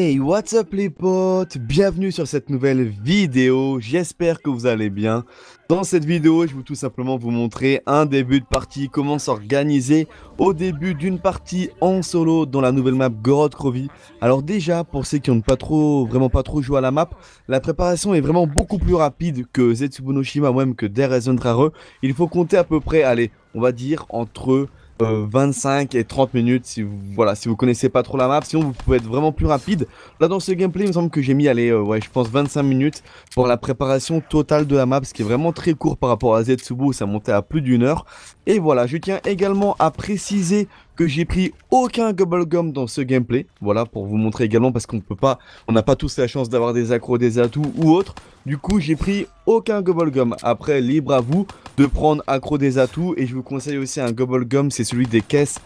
Hey, what's up les potes? Bienvenue sur cette nouvelle vidéo, j'espère que vous allez bien. Dans cette vidéo, je vais tout simplement vous montrer un début de partie, comment s'organiser au début d'une partie en solo dans la nouvelle map Gorod Krovi. Alors déjà, pour ceux qui n'ont vraiment pas trop joué à la map, la préparation est vraiment beaucoup plus rapide que Zetsubou no Shima, même que Desert Hunter. Il faut compter à peu près, allez, on va dire entre 25 et 30 minutes si vous connaissez pas trop la map, sinon vous pouvez être vraiment plus rapide. Là dans ce gameplay il me semble que j'ai mis je pense 25 minutes pour la préparation totale de la map, ce qui est vraiment très court par rapport à Zetsubou, ça montait à plus d'une heure. Et voilà, je tiens également à préciser que j'ai pris aucun Gobble Gum dans ce gameplay, voilà, pour vous montrer également, parce qu'on peut pas, on n'a pas tous la chance d'avoir des accros, des atouts ou autres. Du coup j'ai pris aucun Gobble Gum, après libre à vous de prendre accro, des atouts, et je vous conseille aussi un Gobble Gum, c'est celui des caisses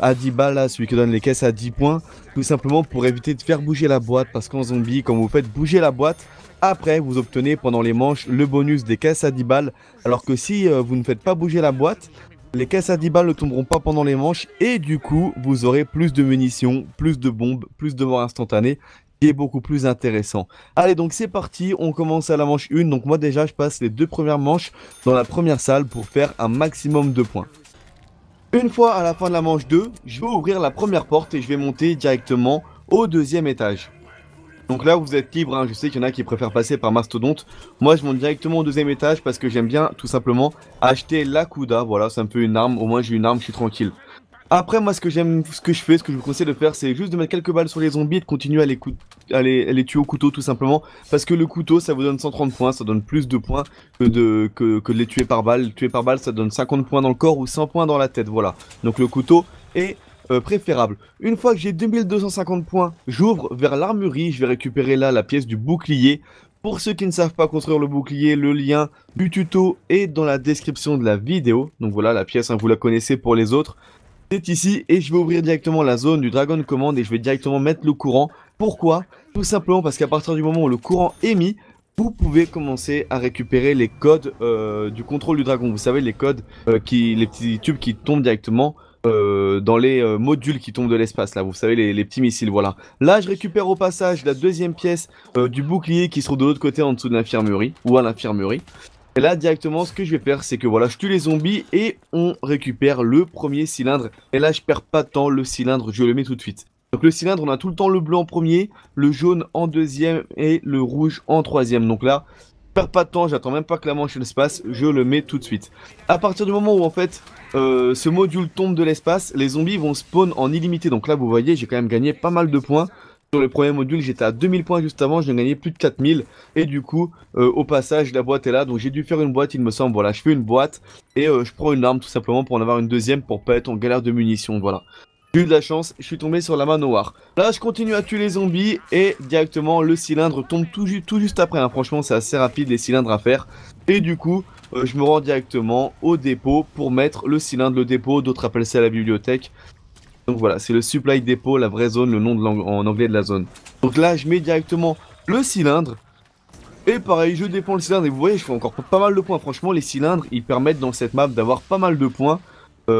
à 10 balles, là, celui qui donne les caisses à 10 points, tout simplement pour éviter de faire bouger la boîte, parce qu'en zombie, quand vous faites bouger la boîte, après vous obtenez pendant les manches le bonus des caisses à 10 balles, alors que si vous ne faites pas bouger la boîte, les caisses à 10 balles ne tomberont pas pendant les manches et du coup vous aurez plus de munitions, plus de bombes, plus de morts instantanées, qui est beaucoup plus intéressant. Allez donc c'est parti, on commence à la manche 1, donc moi déjà je passe les deux premières manches dans la première salle pour faire un maximum de points. Une fois à la fin de la manche 2, je vais ouvrir la première porte et je vais monter directement au deuxième étage. Donc là vous êtes libre, hein. Je sais qu'il y en a qui préfèrent passer par Mastodonte. Moi je monte directement au deuxième étage parce que j'aime bien tout simplement acheter la CUDA. Voilà, c'est un peu une arme, au moins j'ai une arme, je suis tranquille. Après moi ce que je vous conseille de faire, c'est juste de mettre quelques balles sur les zombies et de continuer à les tuer au couteau tout simplement. Parce que le couteau ça vous donne 130 points, ça donne plus de points que de les tuer par balle. Les tuer par balle ça donne 50 points dans le corps ou 100 points dans la tête, voilà. Donc le couteau est préférable. Une fois que j'ai 2250 points, j'ouvre vers l'armurerie, je vais récupérer là la pièce du bouclier. Pour ceux qui ne savent pas construire le bouclier, le lien du tuto est dans la description de la vidéo. Donc voilà la pièce, hein, vous la connaissez pour les autres. C'est ici et je vais ouvrir directement la zone du Dragon Command et je vais directement mettre le courant. Pourquoi? Tout simplement parce qu'à partir du moment où le courant est mis, vous pouvez commencer à récupérer les codes du contrôle du dragon. Vous savez les codes, les petits tubes qui tombent directement dans les modules qui tombent de l'espace là, vous savez les petits missiles, voilà. Là je récupère au passage la deuxième pièce du bouclier qui se trouve de l'autre côté en dessous de l'infirmerie, ou à l'infirmerie. Et là directement ce que je vais faire c'est que voilà, je tue les zombies et on récupère le premier cylindre. Et là je perds pas de temps, le cylindre je le mets tout de suite. Donc le cylindre on a tout le temps le bleu en premier, le jaune en deuxième et le rouge en troisième. Donc là je perds pas de temps, j'attends même pas que la manche se passe, je le mets tout de suite. À partir du moment où en fait ce module tombe de l'espace, les zombies vont spawn en illimité. Donc là vous voyez j'ai quand même gagné pas mal de points. Sur le premier module j'étais à 2000 points juste avant, j'ai gagné plus de 4000. Et du coup au passage la boîte est là, donc j'ai dû faire une boîte il me semble. Voilà, je fais une boîte et je prends une arme tout simplement pour en avoir une deuxième, pour pas être en galère de munitions, voilà. J'ai eu de la chance, je suis tombé sur la Manowar. Là je continue à tuer les zombies et directement le cylindre tombe tout juste après, hein. Franchement c'est assez rapide les cylindres à faire. Et du coup je me rends directement au dépôt pour mettre le cylindre, le dépôt, d'autres appellent ça la bibliothèque. Donc voilà, c'est le supply dépôt, la vraie zone, le nom de en anglais de la zone. Donc là je mets directement le cylindre. Et pareil je dépends le cylindre et vous voyez je fais encore pas mal de points. Franchement les cylindres ils permettent dans cette map d'avoir pas mal de points.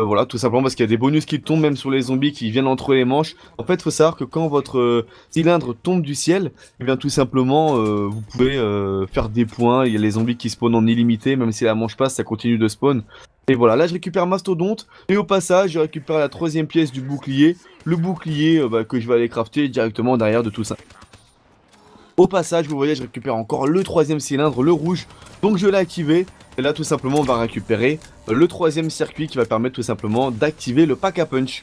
Voilà, tout simplement parce qu'il y a des bonus qui tombent même sur les zombies qui viennent entre les manches. En fait, il faut savoir que quand votre cylindre tombe du ciel, eh bien tout simplement, vous pouvez faire des points. Il y a les zombies qui spawnent en illimité, même si la manche passe, ça continue de spawn. Et voilà, là je récupère Mastodonte, et au passage, je récupère la troisième pièce du bouclier. Le bouclier que je vais aller crafter directement derrière de tout ça. Au passage, vous voyez, je récupère encore le troisième cylindre, le rouge. Donc je l'ai activé. Et là tout simplement on va récupérer le troisième circuit qui va permettre tout simplement d'activer le pack-à-punch.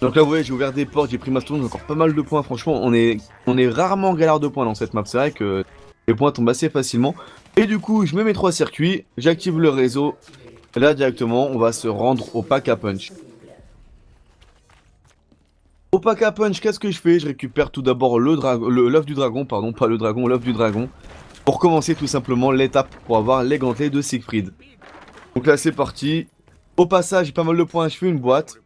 Donc là vous voyez j'ai ouvert des portes, j'ai pris Mastodonte, j'ai encore pas mal de points. Franchement on est rarement en galère de points dans cette map, c'est vrai que les points tombent assez facilement. Et du coup je mets mes trois circuits, j'active le réseau. Et là directement on va se rendre au pack-à-punch. Au pack-à-punch qu'est-ce que je fais? Je récupère tout d'abord l'œuf du dragon, pardon pas le dragon, l'œuf du dragon. Pour commencer tout simplement l'étape pour avoir les gantelets de Siegfried. Donc là c'est parti. Au passage j'ai pas mal de points, je fais une boîte.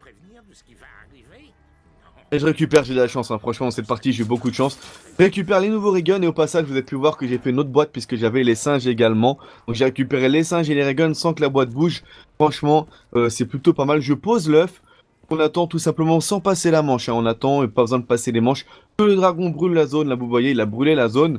Et je récupère, j'ai de la chance, hein. Franchement dans cette partie j'ai eu beaucoup de chance. Je récupère les nouveaux Raygun et au passage vous avez pu voir que j'ai fait une autre boîte puisque j'avais les singes également. Donc j'ai récupéré les singes et les Raygun sans que la boîte bouge. Franchement c'est plutôt pas mal, je pose l'œuf. On attend tout simplement sans passer la manche, hein. On attend et pas besoin de passer les manches. Que le dragon brûle la zone, là vous voyez, il a brûlé la zone.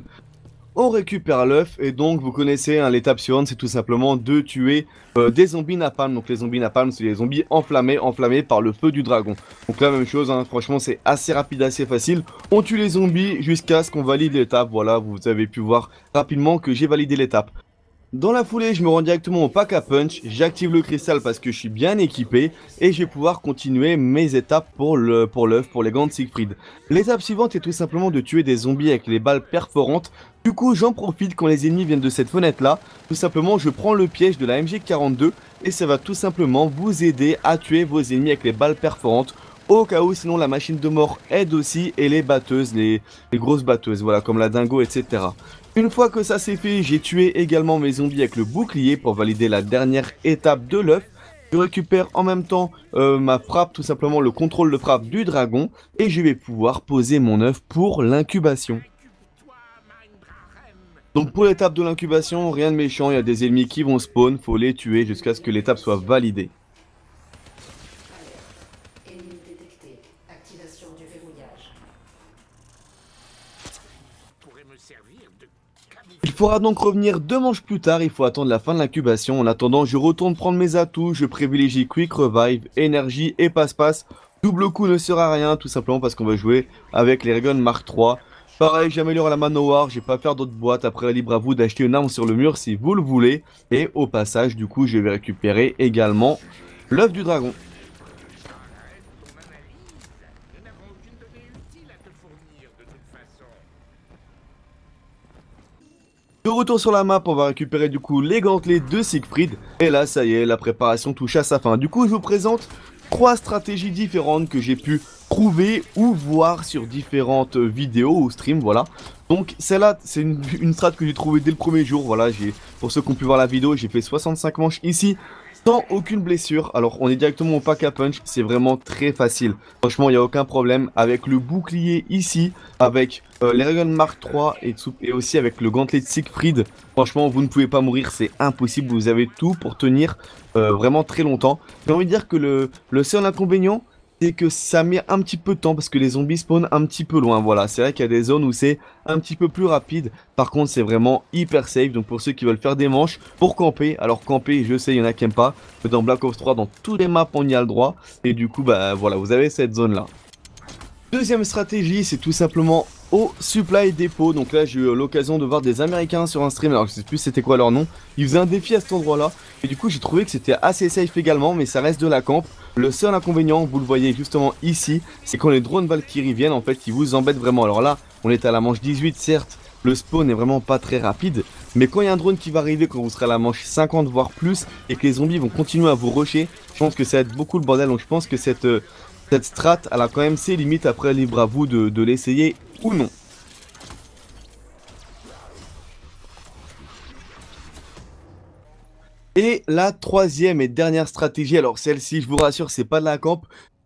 On récupère l'œuf et donc vous connaissez hein, l'étape suivante, c'est tout simplement de tuer des zombies napalm. Donc les zombies napalm, c'est les zombies enflammés par le feu du dragon. Donc la même chose, hein, franchement c'est assez rapide, assez facile. On tue les zombies jusqu'à ce qu'on valide l'étape. Voilà, vous avez pu voir rapidement que j'ai validé l'étape. Dans la foulée, je me rends directement au pack-à-punch, j'active le cristal parce que je suis bien équipé et je vais pouvoir continuer mes étapes pour l'œuf, pour les gants de Siegfried. L'étape suivante est tout simplement de tuer des zombies avec les balles perforantes. Du coup, j'en profite quand les ennemis viennent de cette fenêtre-là. Tout simplement, je prends le piège de la MG42 et ça va tout simplement vous aider à tuer vos ennemis avec les balles perforantes. Au cas où, sinon la machine de mort aide aussi et les batteuses, les grosses batteuses, voilà, comme la dingo, etc. Une fois que ça c'est fait, j'ai tué également mes zombies avec le bouclier pour valider la dernière étape de l'œuf. Je récupère en même temps ma frappe, tout simplement le contrôle de frappe du dragon. Et je vais pouvoir poser mon œuf pour l'incubation. Donc pour l'étape de l'incubation, rien de méchant, il y a des ennemis qui vont spawn, faut les tuer jusqu'à ce que l'étape soit validée. Il faudra donc revenir deux manches plus tard, il faut attendre la fin de l'incubation. En attendant, je retourne prendre mes atouts, je privilégie Quick Revive, Énergie et Passe-Passe. Double coup ne sert à rien, tout simplement parce qu'on va jouer avec les Raygun Mark III. Pareil, j'améliore la Manowar, j'ai pas à faire d'autres boîtes. Après, libre à vous d'acheter une arme sur le mur si vous le voulez. Et au passage, du coup, je vais récupérer également l'œuf du dragon. De retour sur la map, on va récupérer du coup les gantelets de Siegfried. Et là, ça y est, la préparation touche à sa fin. Du coup, je vous présente trois stratégies différentes que j'ai pu trouver ou voir sur différentes vidéos ou streams, voilà. Donc celle-là, c'est une strat que j'ai trouvée dès le premier jour, voilà. Pour ceux qui ont pu voir la vidéo, j'ai fait 65 manches ici, sans aucune blessure. Alors, on est directement au pack-à-punch, c'est vraiment très facile. Franchement, il n'y a aucun problème. Avec le bouclier ici, avec les Raygun Mark III et aussi avec le gantelet de Siegfried, franchement, vous ne pouvez pas mourir, c'est impossible. Vous avez tout pour tenir vraiment très longtemps. J'ai envie de dire que le seul inconvénient, c'est que ça met un petit peu de temps parce que les zombies spawnent un petit peu loin. Voilà, c'est vrai qu'il y a des zones où c'est un petit peu plus rapide. Par contre, c'est vraiment hyper safe. Donc pour ceux qui veulent faire des manches pour camper, alors camper, je sais, il y en a qui n'aiment pas. Mais dans Black Ops 3, dans tous les maps, on y a le droit. Et du coup, bah voilà, vous avez cette zone-là. Deuxième stratégie, c'est tout simplement au Supply Depot. Donc là, j'ai eu l'occasion de voir des Américains sur un stream, alors je sais plus c'était quoi leur nom. Ils faisaient un défi à cet endroit-là. Et du coup, j'ai trouvé que c'était assez safe également, mais ça reste de la camp. Le seul inconvénient, vous le voyez justement ici, c'est quand les drones Valkyrie viennent, en fait, ils vous embêtent vraiment. Alors là, on est à la manche 18, certes, le spawn n'est vraiment pas très rapide. Mais quand il y a un drone qui va arriver, quand vous serez à la manche 50 voire plus, et que les zombies vont continuer à vous rusher, je pense que ça va être beaucoup le bordel. Donc je pense que cette strat, elle a quand même ses limites. Après, libre à vous de l'essayer ou non. Et la troisième et dernière stratégie, alors celle-ci, je vous rassure, c'est pas de la camp.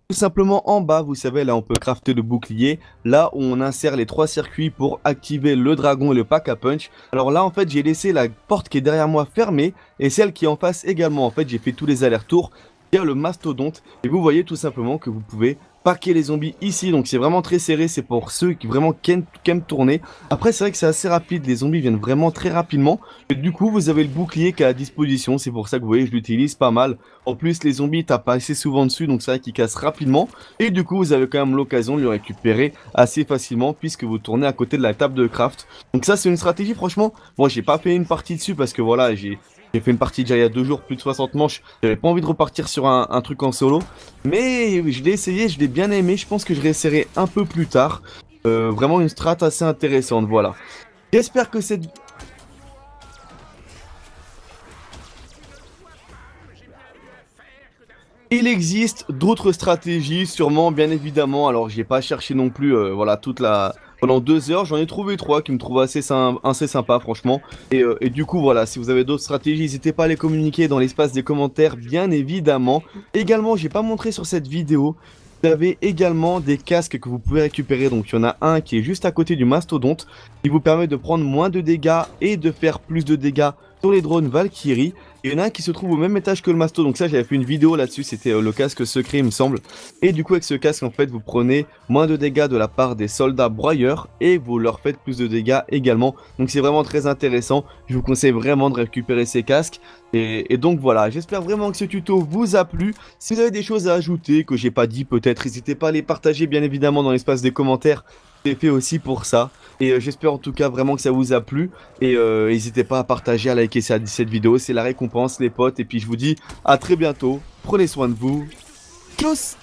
Tout simplement en bas, vous savez, là on peut crafter le bouclier. Là où on insère les trois circuits pour activer le dragon et le pack-à-punch. Alors là, en fait, j'ai laissé la porte qui est derrière moi fermée et celle qui est en face également. En fait, j'ai fait tous les allers-retours via le mastodonte. Et vous voyez tout simplement que vous pouvez paquer les zombies ici, donc c'est vraiment très serré, c'est pour ceux qui vraiment aiment tourner. Après c'est vrai que c'est assez rapide, les zombies viennent vraiment très rapidement, et du coup vous avez le bouclier qui est à disposition, c'est pour ça que vous voyez je l'utilise pas mal. En plus les zombies tapent assez souvent dessus, donc c'est vrai qu'ils cassent rapidement, et du coup vous avez quand même l'occasion de le récupérer assez facilement, puisque vous tournez à côté de la table de craft. Donc ça c'est une stratégie, franchement, moi j'ai pas fait une partie dessus, parce que voilà, j'ai fait une partie déjà il y a 2 jours, plus de 60 manches. J'avais pas envie de repartir sur un truc en solo. Mais je l'ai essayé, je l'ai bien aimé. Je pense que je réessayerai un peu plus tard. Vraiment une strat assez intéressante, voilà. J'espère que cette... Il existe d'autres stratégies, sûrement, bien évidemment. Alors, j'ai pas cherché non plus, voilà, toute la... Pendant 2 heures, j'en ai trouvé 3 qui me trouvent assez sympa, franchement. Et du coup, voilà, si vous avez d'autres stratégies, n'hésitez pas à les communiquer dans l'espace des commentaires, bien évidemment. Également, j'ai pas montré sur cette vidéo, vous avez également des casques que vous pouvez récupérer. Donc, il y en a un qui est juste à côté du mastodonte, qui vous permet de prendre moins de dégâts et de faire plus de dégâts sur les drones Valkyrie. Il y en a un qui se trouve au même étage que le masto, donc ça j'avais fait une vidéo là-dessus, c'était le casque secret il me semble. Et du coup avec ce casque en fait vous prenez moins de dégâts de la part des soldats broyeurs et vous leur faites plus de dégâts également. Donc c'est vraiment très intéressant, je vous conseille vraiment de récupérer ces casques. Et donc voilà, j'espère vraiment que ce tuto vous a plu. Si vous avez des choses à ajouter que j'ai pas dit peut-être, n'hésitez pas à les partager bien évidemment dans l'espace des commentaires. C'est fait aussi pour ça. Et j'espère en tout cas vraiment que ça vous a plu. Et n'hésitez pas à partager, à liker cette vidéo. C'est la récompense les potes. Et puis je vous dis à très bientôt. Prenez soin de vous. Tchuss.